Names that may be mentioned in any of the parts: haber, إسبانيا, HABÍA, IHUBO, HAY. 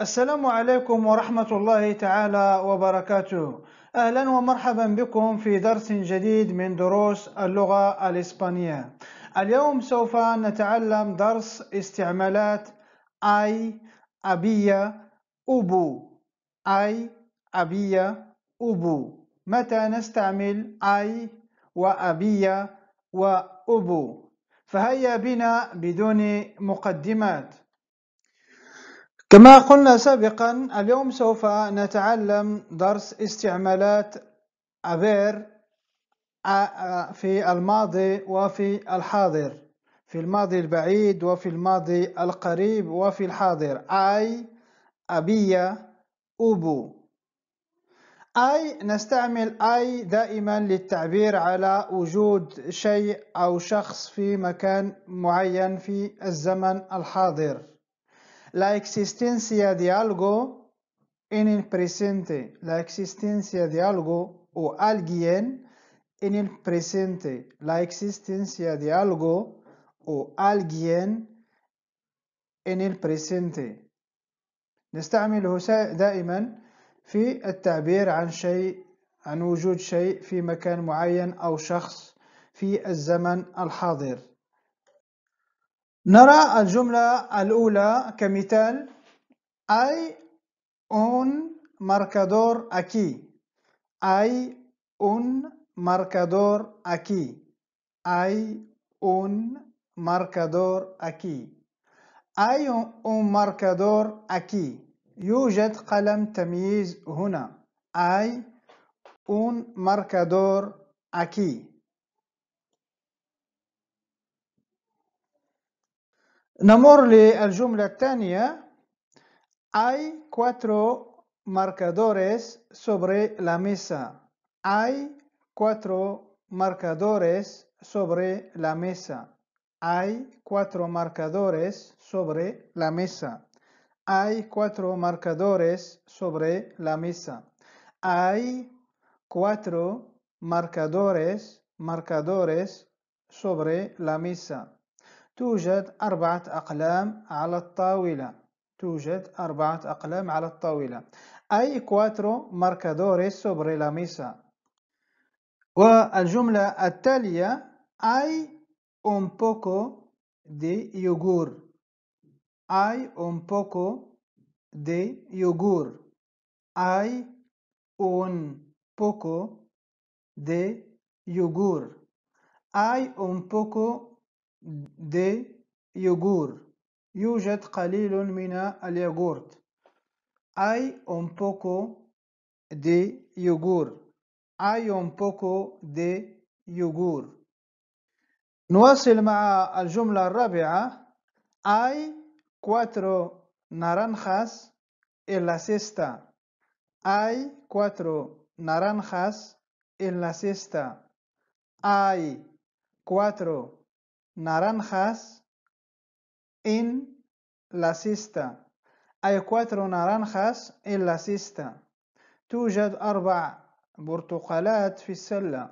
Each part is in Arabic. السلام عليكم ورحمة الله تعالى وبركاته. أهلا ومرحبا بكم في درس جديد من دروس اللغة الإسبانية. اليوم سوف نتعلم درس استعمالات أي أبيا أبو. أي أبيا أبو، متى نستعمل أي وأبيا وأبو؟ فهيا بنا بدون مقدمات. كما قلنا سابقا، اليوم سوف نتعلم درس استعمالات haber في الماضي وفي الحاضر، في الماضي البعيد وفي الماضي القريب وفي الحاضر. أي أبيا أبو. أي نستعمل أي دائما للتعبير على وجود شيء أو شخص في مكان معين في الزمن الحاضر. La existencia de algo en el presente. La existencia de algo o alguien en el presente. La existencia de algo o alguien en el presente. نستعمله دائما في التعبير عن شيء، عن وجود شيء في مكان معين أو شخص في الزمن الحاضر. نرى الجملة الأولى كمثال: hay un marcador aquí. Hay un marcador aquí. Hay un marcador aquí. Hay un marcador aquí. يوجد قلم تمييز هنا. Hay un marcador aquí. نمر للجملة الثانية: Hay cuatro marcadores sobre la mesa. Hay cuatro marcadores sobre la mesa. Hay cuatro marcadores sobre la mesa. Hay cuatro marcadores sobre la mesa. Hay cuatro marcadores sobre la mesa. توجد أربعة أقلام على الطاولة. توجد أربعة أقلام على الطاولة. أي كواترو ماركادوريس سوبري لا ميسا. والجملة التالية: أي un poco de yogur. أي un poco de yogur. أي un poco de yogur. أي un poco de yogur. يوجد قليل من الياغورت. Hay un poco de yogur. Hay un poco de yogur. نواصل مع الجملة الرابعة: Hay cuatro naranjas en la cesta. Hay cuatro naranjas en la cesta. Hay cuatro naranjas en la cesta. Hay cuatro naranjas en la cesta. توجد أربع برتقالات في السلة.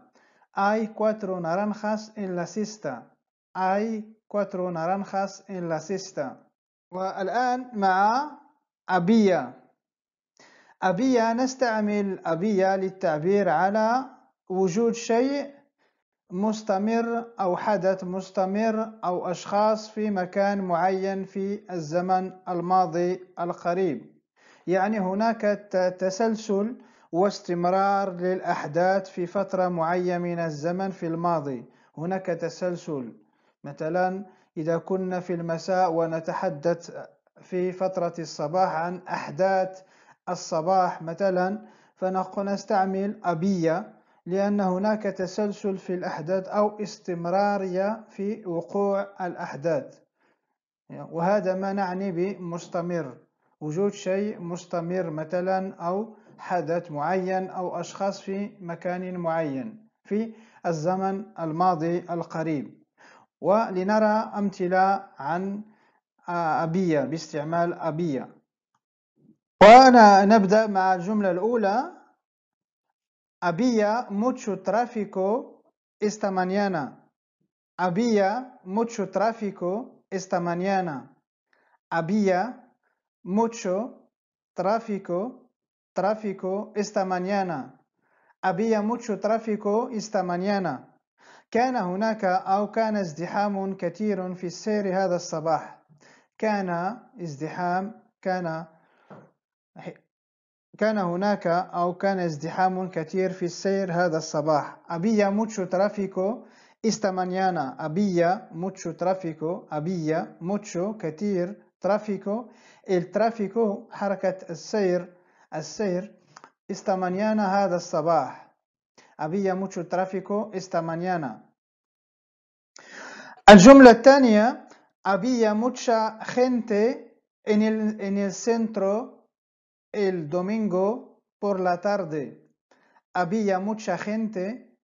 Hay cuatro naranjas en la cesta. Hay cuatro naranjas en la cesta. والآن مع había. había نستعمل había للتعبير على وجود شيء مستمر أو حدث مستمر أو أشخاص في مكان معين في الزمن الماضي القريب. يعني هناك تسلسل واستمرار للأحداث في فترة معينة من الزمن في الماضي. هناك تسلسل. مثلا إذا كنا في المساء ونتحدث في فترة الصباح عن أحداث الصباح مثلا، فنستعمل había لأن هناك تسلسل في الأحداث أو استمرارية في وقوع الأحداث. وهذا ما نعني بمستمر، وجود شيء مستمر مثلا أو حدث معين أو أشخاص في مكان معين في الزمن الماضي القريب. ولنرى أمثلة عن había باستعمال había. ونبدأ مع الجملة الأولى: había mucho tráfico esta mañana. Había mucho tráfico esta mañana. Había mucho tráfico esta mañana. Había mucho tráfico esta mañana. كان هناك أو كان ازدحام كثير في السير هذا الصباح. كان ازدحام كان هناك أو كان ازدحام كثير في السير هذا الصباح. Había mucho tráfico esta mañana. Había mucho tráfico. Había mucho كثير tráfico. El tráfico حركة السير esta mañana هذا الصباح. Había mucho tráfico esta mañana. الجملة الثانية había mucha gente en el centro el domingo por la tarde. Había mucha gente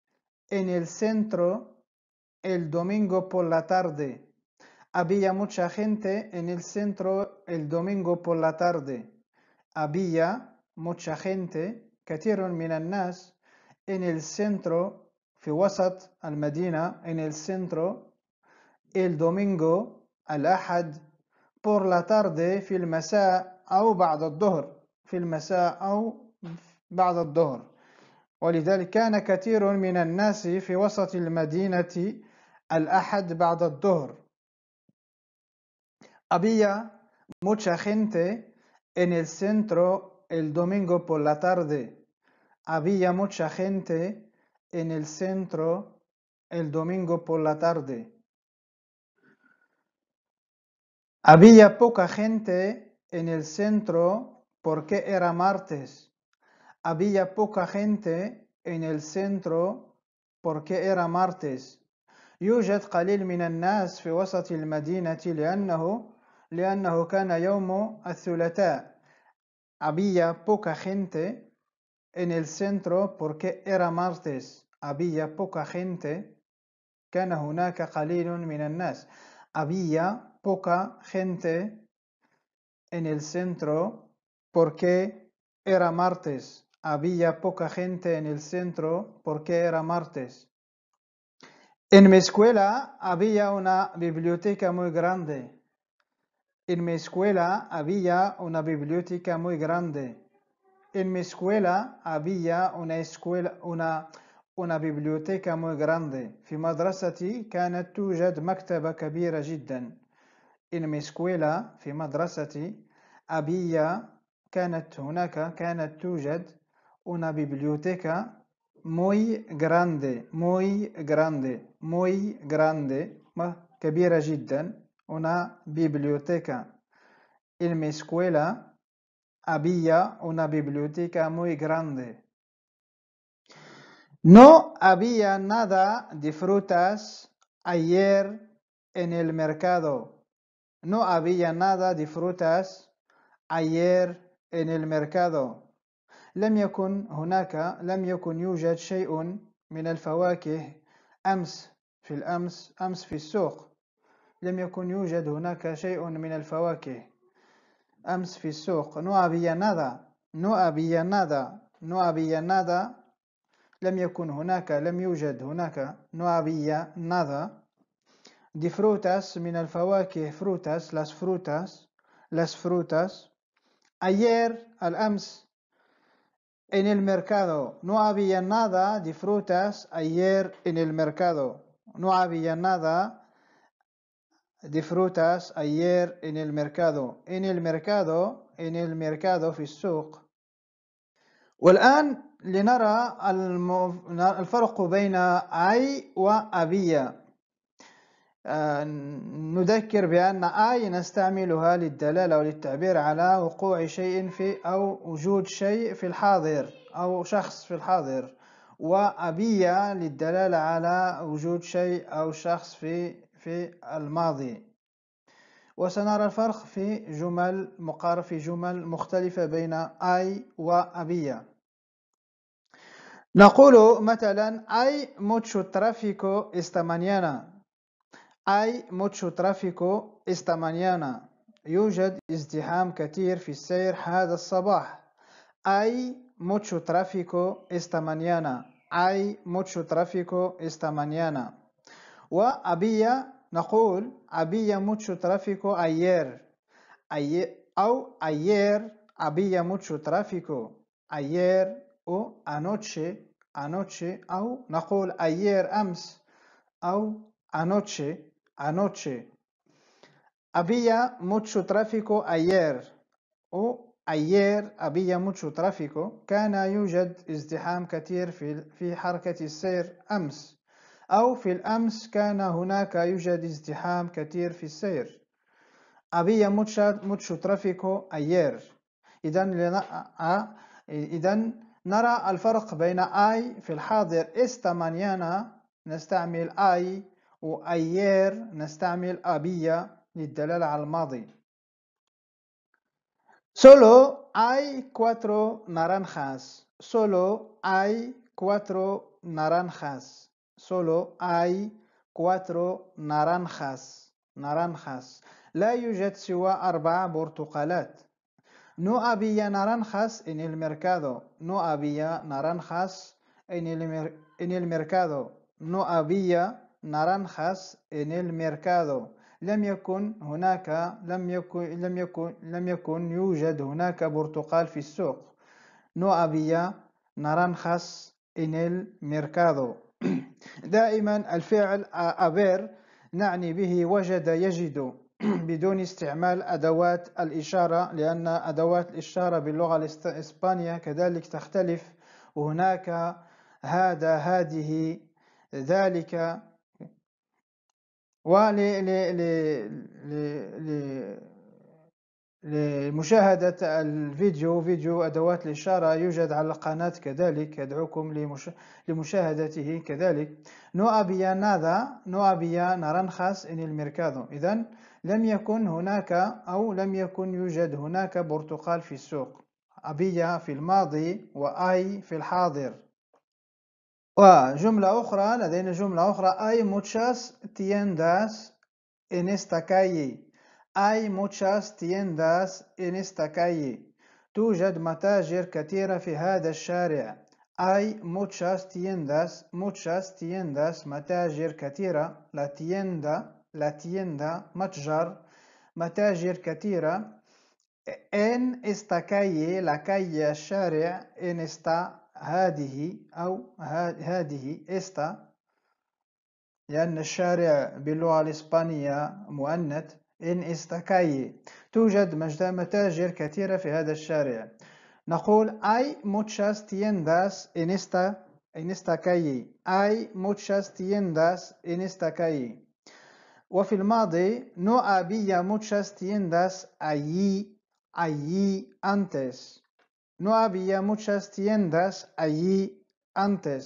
en el centro el domingo por la tarde. Había mucha gente en el centro el domingo por la tarde. Había mucha gente كثير من الناس en el centro, في وسط المدينة, en el centro, el domingo, الأحد, por la tarde, في المساء أو بعد الظهر, في المساء أو بعد الظهر. ولذلك كان كثير من الناس في وسط المدينة الأحد بعد الظهر. Había mucha gente en el centro el domingo por la tarde. Había mucha gente en el centro el domingo por la tarde. Había poca gente en el centro porque era martes. Había poca gente en el centro porque era martes. يوجد قليل من الناس في وسط المدينة لأنه كان يوم الثلاثاء. Había poca gente en el centro porque era martes. Había poca gente. كان هناك قليل من الناس. Había poca gente en el centro porque era martes. Había poca gente en el centro porque era martes. En mi escuela había una biblioteca muy grande. En mi escuela había una biblioteca muy grande. En mi escuela había una biblioteca muy grande. في مدرستي كانت توجد مكتبة كبيرة جدا. En mi escuela, في مدرستي, كانت توجد una biblioteca muy grande, muy grande, muy grande, كبيرة جدا, una biblioteca. En mi escuela había una biblioteca muy grande. No había nada de frutas ayer en el mercado. No había nada de frutas ayer en el mercado. لم يكن يوجد شيء من الفواكه أمس في السوق. لم يكن يوجد هناك شيء من الفواكه أمس في السوق. No había nada. No había nada. No había nada. لم يوجد هناك. No había nada. De frutas من الفواكه. Frutas. Las frutas. Las frutas. Ayer. الأمس. En el mercado. No había nada de frutas ayer en el mercado. No había nada de frutas ayer en el mercado. En el mercado في السوق. والآن لنرى الفرق بين أي وأبيا. نذكر بأن أي نستعملها للدلالة وللتعبير على وقوع شيء في أو وجود شيء في الحاضر أو شخص في الحاضر، وأبيا للدلالة على وجود شيء أو شخص في الماضي. وسنرى الفرق في جمل مختلفة بين أي وأبيا. نقول مثلا أي mucho tráfico esta mañana. أي mucho tráfico esta mañana. يوجد ازدحام كثير في السير هذا الصباح. أي mucho tráfico esta mañana. أي mucho tráfico esta mañana. وأبيا نقول había mucho tráfico ayer. أو ayer había mucho tráfico ayer o anoche, anoche أو نقول ayer أمس أو anoche, anoche. Había mucho tráfico ayer أو ayer había mucho tráfico. كان يوجد ازدحام كثير في حركة السير أمس أو في الأمس كان هناك يوجد ازدحام كثير في السير. había mucho tráfico ayer. إذن نرى الفرق بين I في الحاضر esta mañana نستعمل I و ayer نستعمل había للدلالة على الماضي. Solo hay cuatro naranjas. Solo hay cuatro naranjas. Solo hay cuatro naranjas. Naranjas. لا يوجد سوى 4 برتقالات. No había naranjas en el mercado. No había naranjas en el mercado. No había naranjas en el mercado. لم يكن يوجد هناك برتقال في السوق. No había naranjas en el mercado. دائما الفعل haber نعني به وجد يجد بدون استعمال أدوات الإشارة لأن أدوات الإشارة باللغة الإسبانية كذلك تختلف وهناك هذا هذه ذلك ولمشاهدة الفيديو فيديو أدوات الإشارة يوجد على القناة كذلك أدعوكم لمشاهدته كذلك. No había nada, no había naranjas en el mercado. إذن لم يكن هناك أو لم يكن يوجد هناك برتقال في السوق. había في الماضي وأي في الحاضر. وجملة أخرى لدينا جملة أخرى hay muchas tiendas en esta calle. hay muchas tiendas en esta calle. توجد متاجر كثيرة في هذا الشارع. hay muchas tiendas متاجر كثيرة. la tienda متجر متاجر كثيرة. en esta calle la calle الشارع en esta هذه أو هذه إستا لأن الشارع باللغة الإسبانية مؤنث إن إستا كاي. توجد متاجر كثيرة في هذا الشارع. نقول hay muchas tiendas en esta calle. hay muchas tiendas en esta calle. وفي الماضي no había muchas tiendas allí antes. No había muchas tiendas allí antes.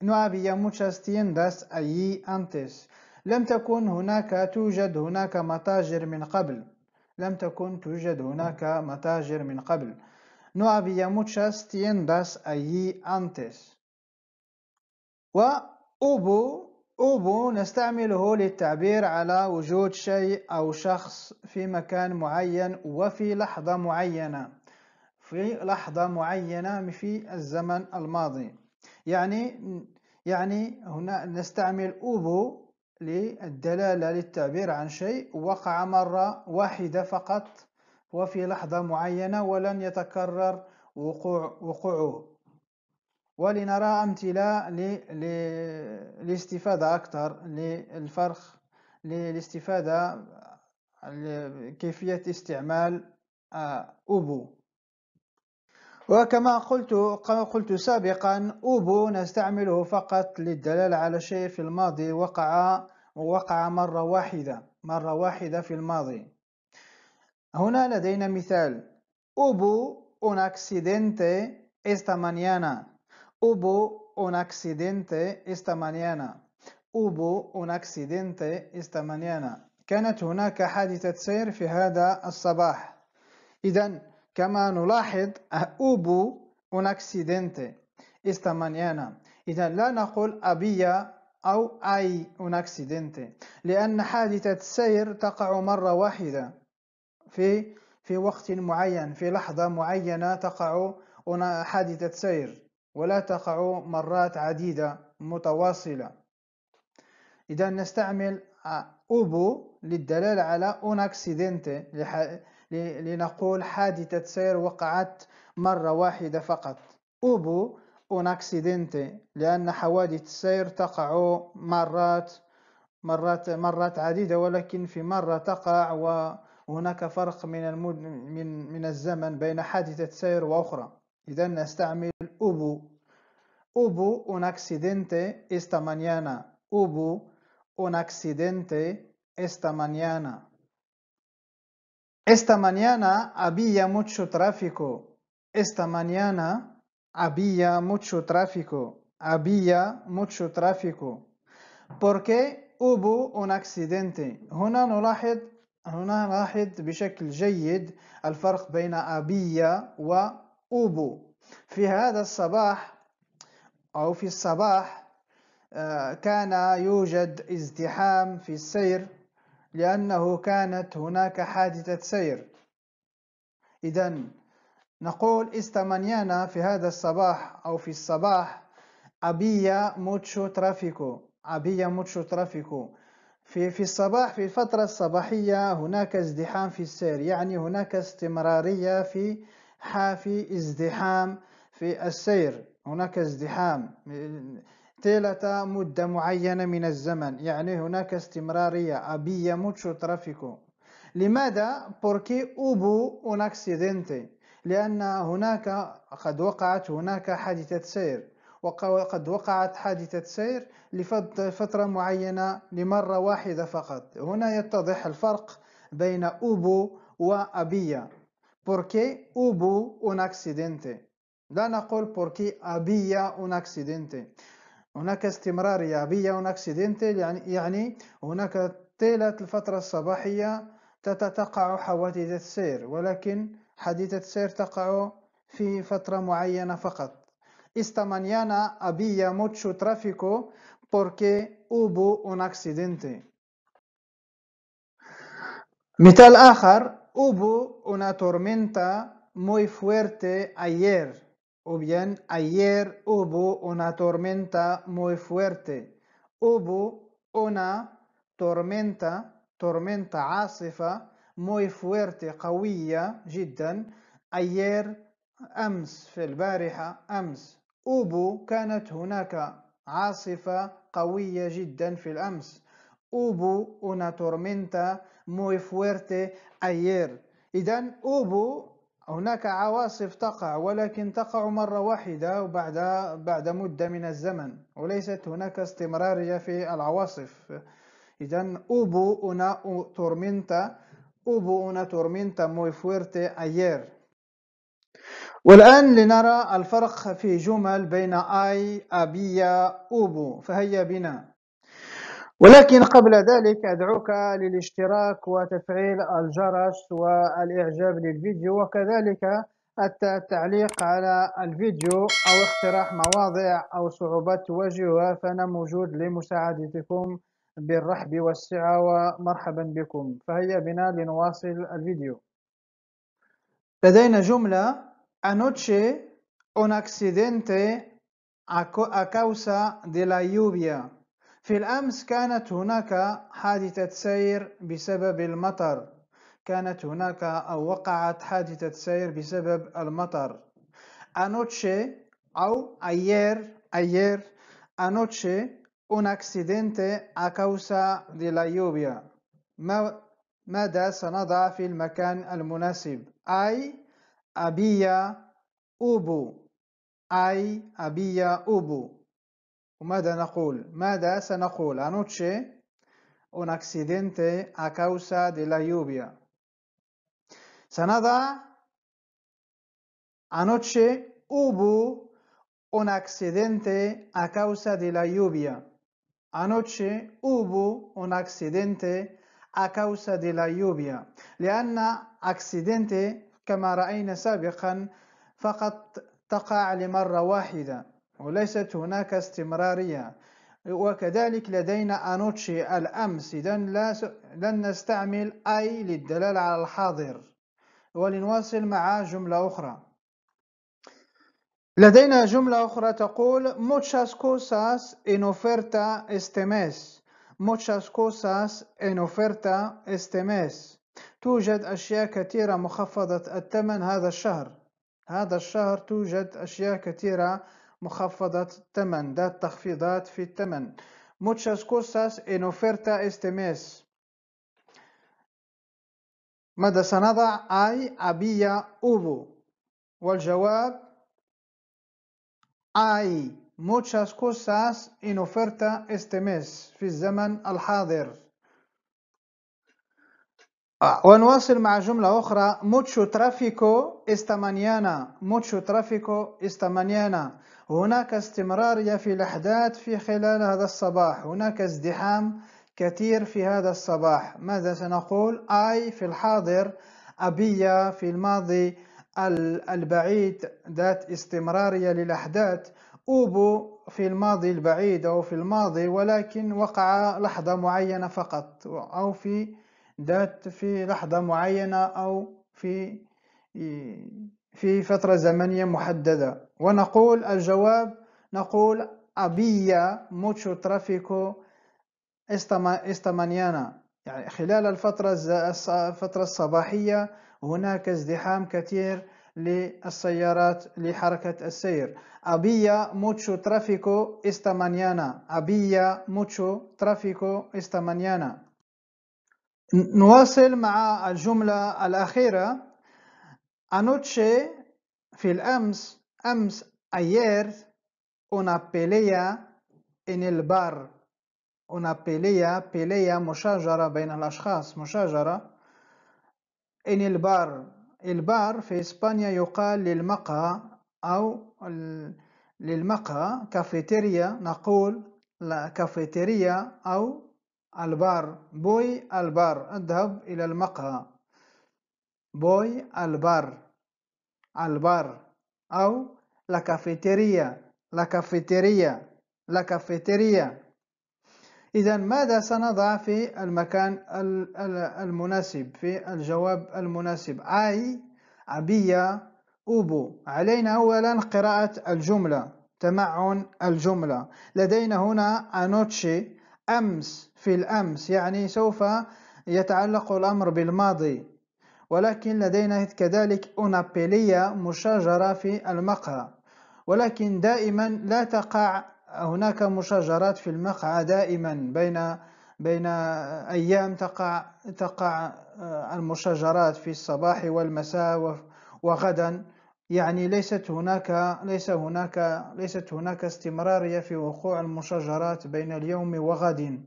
No había muchas tiendas allí antes. لم تكن هناك توجد هناك متاجر من قبل. لم تكن توجد هناك متاجر من قبل. No había muchas tiendas allí antes. وأوبو نستعمله للتعبير على وجود شيء أو شخص في مكان معين وفي لحظة معينة. في لحظة معينة في الزمن الماضي. يعني هنا نستعمل أوبو للدلالة للتعبير عن شيء وقع مرة واحدة فقط وفي لحظة معينة ولن يتكرر وقوعه. ولنرى أمثلة للاستفادة أكثر للفرق للاستفادة كيفية استعمال أوبو. وكما قلت سابقا أوبو نستعمله فقط للدلالة على شيء في الماضي وقع مرة واحدة في الماضي. هنا لدينا مثال أوبو un accidente esta mañana. أوبو un accidente esta mañana. أوبو un accidente esta mañana. كانت هناك حادثة سير في هذا الصباح. إذن كما نلاحظ hubo un accidente esta mañana. إذا لا نقول había أو hay un accidente لأن حادثة السير تقع مرة واحدة في وقت معين في لحظة معينة تقع حادثة سير ولا تقع مرات عديدة متواصلة. إذا نستعمل hubo للدلالة على un accidente لنقول حادثة سير وقعت مرة واحدة فقط. أوبو un accidente لأن حوادث السير تقع مرات عديدة، ولكن في مرة تقع وهناك فرق من الزمن بين حادثة سير وأخرى. إذا نستعمل أوبو. Hubo un accidente esta mañana. Hubo un accidente esta mañana. Esta mañana había mucho tráfico. Esta mañana había mucho tráfico. Había mucho tráfico. ¿Por qué hubo un accidente? هنا نلاحظ بشكل جيد الفرق بين había و hubo. في هذا الصباح أو في الصباح كان يوجد ازدحام في السير لأنه كانت هناك حادثة سير. إذن نقول استمانيانا في هذا الصباح أو في الصباح había mucho tráfico. había mucho tráfico. في الصباح، في الفترة الصباحية هناك ازدحام في السير، يعني هناك استمرارية في ازدحام في السير. هناك ازدحام طيلة مدة معينة من الزمن، يعني هناك استمرارية. había mucho tráfico. لماذا؟ porque hubo un accidente. لأن هناك قد وقعت هناك حادثة سير، وقد وقعت حادثة سير لفترة معينة لمرة واحدة فقط. هنا يتضح الفرق بين hubo و había. porque hubo un accidente. لا نقول بوركي había un accidente. هناك استمرارية. había un accidente يعني هناك طيلة الفترة الصباحية تقع حوادث السير، ولكن حادثة السير تقع في فترة معينة فقط. esta mañana había mucho tráfico porque hubo un accidente. مثال آخر. hubo una tormenta muy fuerte ayer. O bien, ayer hubo una tormenta muy fuerte. Hubo una tormenta عاصفة muy fuerte قوية جدا. ayer أمس، في البارحة أمس. hubo كانت هناك عاصفة قوية جدا في الأمس. hubo una tormenta muy fuerte ayer. إذن hubo هناك عواصف تقع، ولكن تقع مرة واحدة وبعد مدة من الزمن، وليست هناك استمرارية في العواصف. إذن hubo una tormenta muy fuerte ayer. والآن لنرى الفرق في جمل بين hay, había, hubo. فهيا بنا. ولكن قبل ذلك أدعوك للاشتراك وتفعيل الجرس والإعجاب للفيديو، وكذلك التعليق على الفيديو أو اقتراح مواضيع أو صعوبات تواجهها، فأنا موجود لمساعدتكم بالرحب والسعة ومرحبا بكم. فهيا بنا لنواصل الفيديو. لدينا جملة anoche un accidente a causa de la lluvia. في الأمس كانت هناك حادثة سير بسبب المطر. كانت هناك أو وقعت حادثة سير بسبب المطر. anoche أو ayer anoche un accidente a causa de la lluvia. ماذا سنضع في المكان المناسب؟ hay, había, hubo. hay, había, hubo. وماذا نقول؟ ماذا سنقول؟ anoche un accidente a causa de la lluvia. سنضع anoche hubo un accidente a causa de la lluvia. anoche hubo un accidente a causa de la lluvia، لأن accidente كما رأينا سابقا فقط تقع لمرة واحدة وليست هناك استمرارية، وكذلك لدينا أنوتشي الأمس. إذن لن نستعمل أي للدلالة على الحاضر. ولنواصل مع جملة أخرى. لدينا جملة أخرى تقول muchas cosas en oferta este mes. muchas cosas en oferta este mes. توجد أشياء كثيرة مخفضة الثمن هذا الشهر. هذا الشهر توجد أشياء كثيرة مخفضة الثمن، ذات تخفيضات في الثمن. Muchas cosas en oferta este mes. ماذا سنضع؟ أي había hubo. والجواب أي muchas cosas en oferta este mes في الزمن الحاضر. ونواصل مع جملة أخرى. mucho tráfico esta mañana. mucho tráfico esta mañana. هناك استمرارية في الأحداث في خلال هذا الصباح. هناك ازدحام كثير في هذا الصباح. ماذا سنقول؟ أي في الحاضر، había في الماضي البعيد ذات استمرارية للأحداث، hubo في الماضي البعيد أو في الماضي ولكن وقع لحظة معينة فقط، أو في ذات في لحظة معينة أو في فترة زمنية محددة. ونقول الجواب، نقول había mucho tráfico esta mañana، يعني خلال الفترة الصباحية هناك ازدحام كثير للسيارات لحركة السير. había mucho tráfico esta mañana. había mucho tráfico esta mañana. نواصل مع الجملة الأخيرة. anoche في الأمس، أمس ayer، una pelea en el bar. una pelea، pelea مشاجرة بين الأشخاص، مشاجرة. en el bar، البار في إسبانيا يقال للمقهى أو للمقهى كافيتيريا، نقول كافيتيريا أو البار. بوي البار، اذهب إلى المقهى. بوي البار، البار أو لكافيتيريا، لكافيتيريا، لكافيتيريا. إذا ماذا سنضع في المكان المناسب في الجواب المناسب؟ أي había hubo. علينا أولا قراءة الجملة، تمعن الجملة. لدينا هنا anoche، أمس في الأمس، يعني سوف يتعلق الأمر بالماضي، ولكن لدينا كذلك una pelea، مشاجرة في المقهى، ولكن دائما لا تقع هناك مشاجرات في المقهى دائما، بين أيام تقع المشاجرات في الصباح والمساء وغدا، يعني ليست هناك استمرارية في وقوع المشاجرات بين اليوم وغد.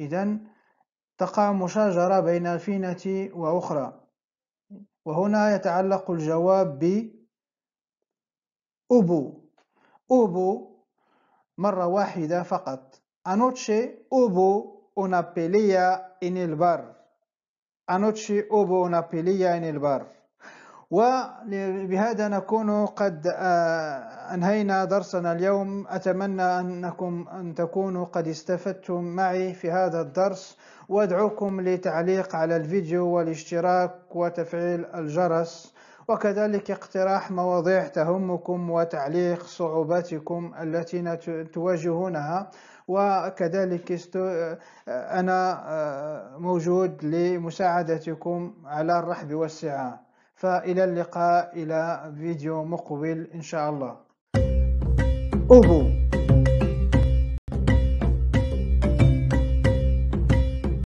إذا تقع مشاجرة بين فينة وأخرى. وهنا يتعلق الجواب ب أبو. أبو مرة واحدة فقط. Anoche hubo una pelea en el bar. Anoche hubo una pelea en el bar. وبهذا نكون قد أنهينا درسنا اليوم. أتمنى أن تكونوا قد استفدتم معي في هذا الدرس، وأدعوكم لتعليق على الفيديو والاشتراك وتفعيل الجرس، وكذلك اقتراح مواضيع تهمكم وتعليق صعوباتكم التي تواجهونها. وكذلك أنا موجود لمساعدتكم على الرحب والسعة. فإلى اللقاء إلى فيديو مقبل إن شاء الله.